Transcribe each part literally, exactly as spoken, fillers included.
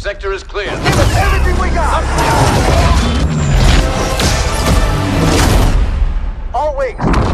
Sector is clear. Give us everything we got! All wings!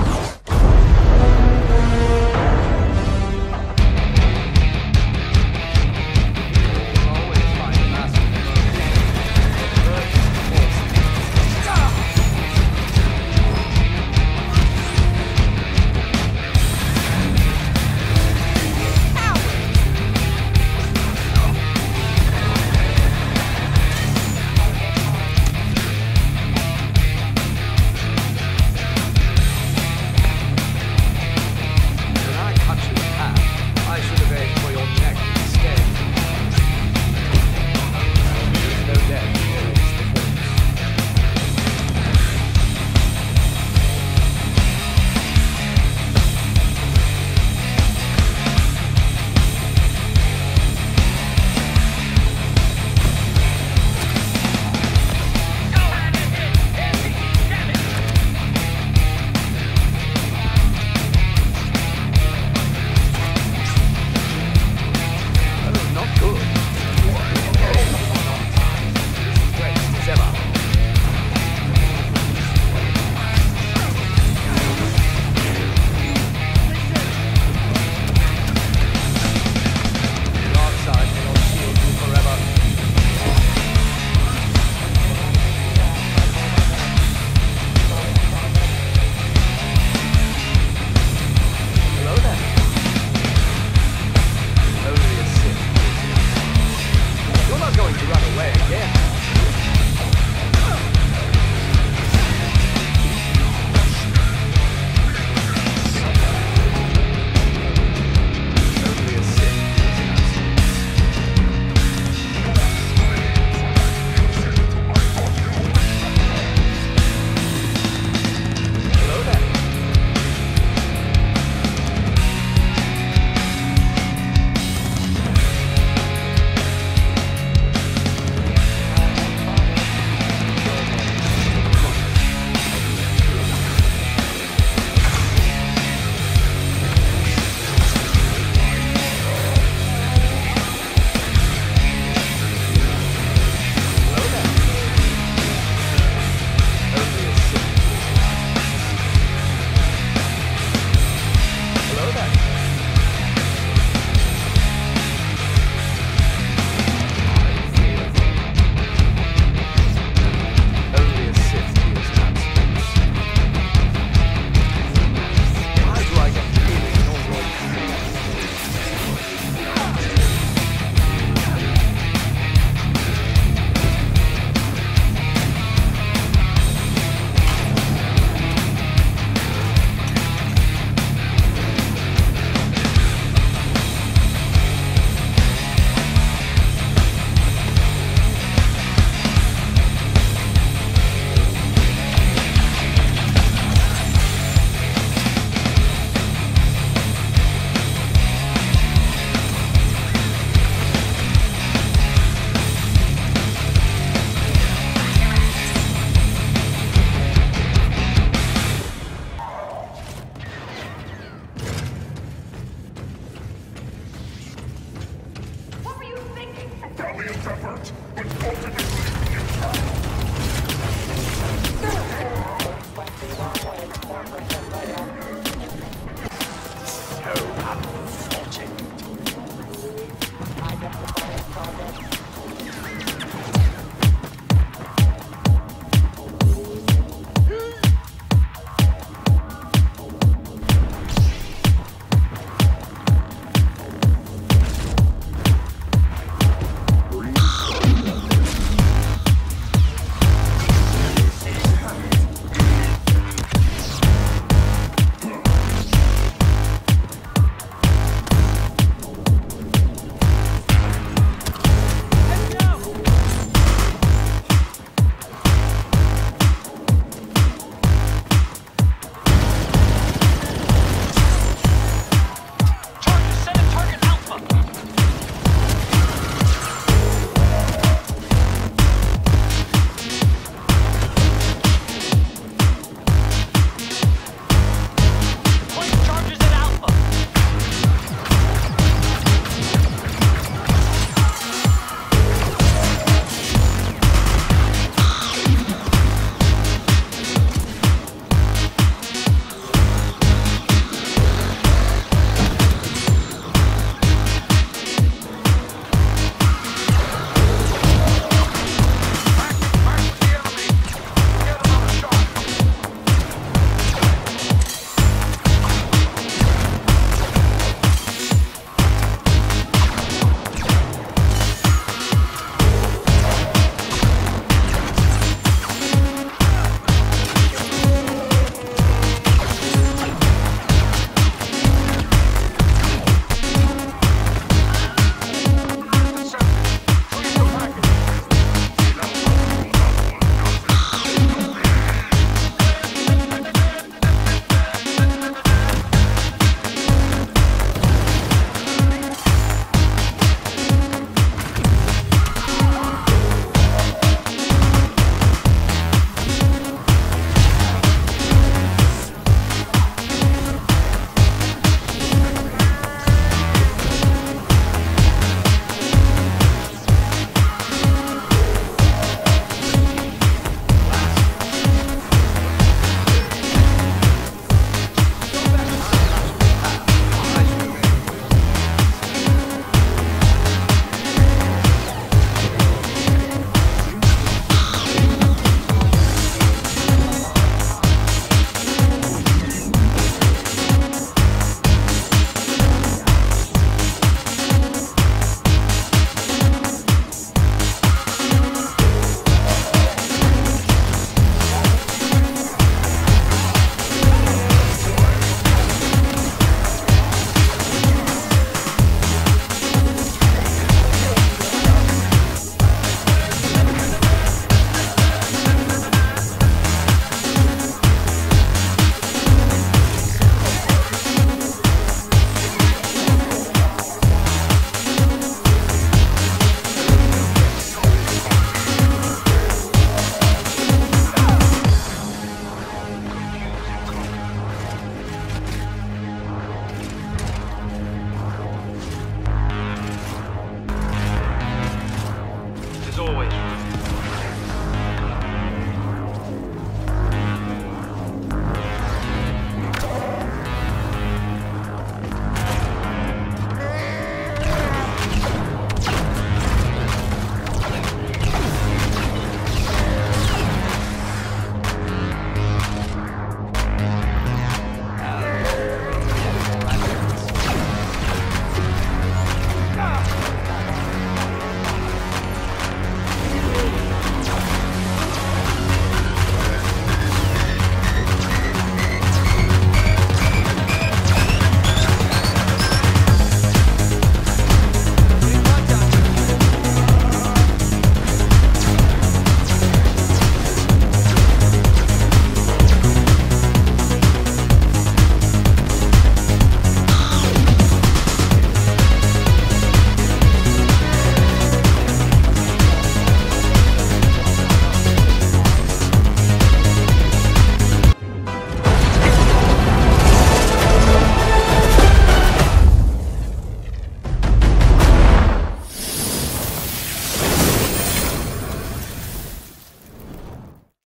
Thank you.